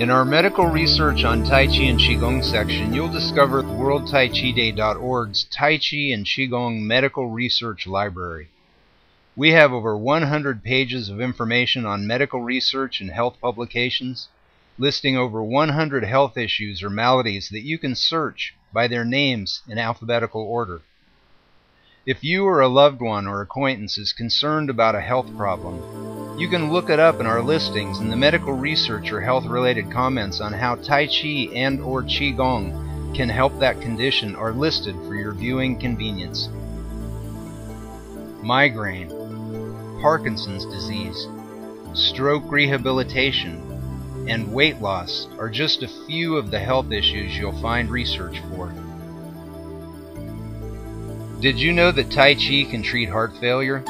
In our medical research on Tai Chi and Qigong section, you'll discover WorldTaiChiDay.org's Tai Chi and Qigong Medical Research Library. We have over 100 pages of information on medical research and health publications, listing over 100 health issues or maladies that you can search by their names in alphabetical order. If you or a loved one or acquaintance is concerned about a health problem, you can look it up in our listings in the medical research or health-related comments on how Tai Chi and or Qigong can help that condition are listed for your viewing convenience. Migraine, Parkinson's disease, stroke rehabilitation, and weight loss are just a few of the health issues you'll find research for. Did you know that Tai Chi can treat heart failure?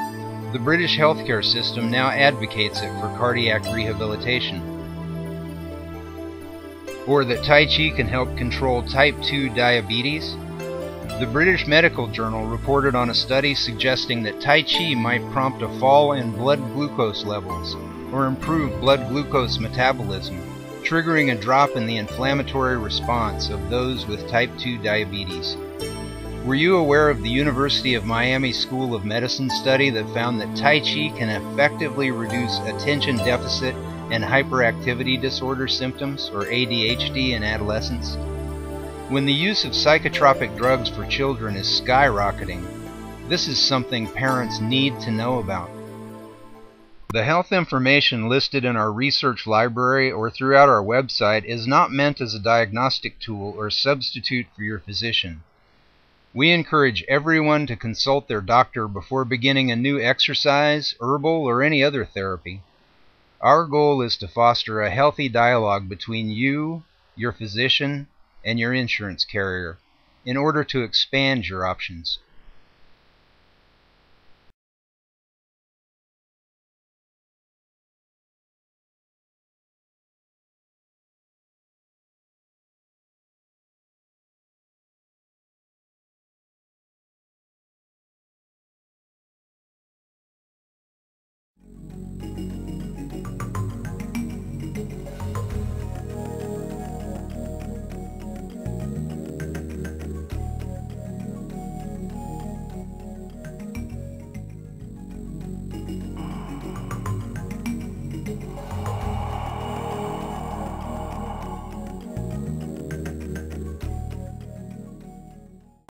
The British healthcare system now advocates it for cardiac rehabilitation. Or that Tai Chi can help control type 2 diabetes? The British Medical Journal reported on a study suggesting that Tai Chi might prompt a fall in blood glucose levels or improve blood glucose metabolism, triggering a drop in the inflammatory response of those with type 2 diabetes. Were you aware of the University of Miami School of Medicine study that found that Tai Chi can effectively reduce attention deficit and hyperactivity disorder symptoms, or ADHD, in adolescents? When the use of psychotropic drugs for children is skyrocketing, this is something parents need to know about. The health information listed in our research library or throughout our website is not meant as a diagnostic tool or substitute for your physician. We encourage everyone to consult their doctor before beginning a new exercise, herbal, or any other therapy. Our goal is to foster a healthy dialogue between you, your physician, and your insurance carrier in order to expand your options.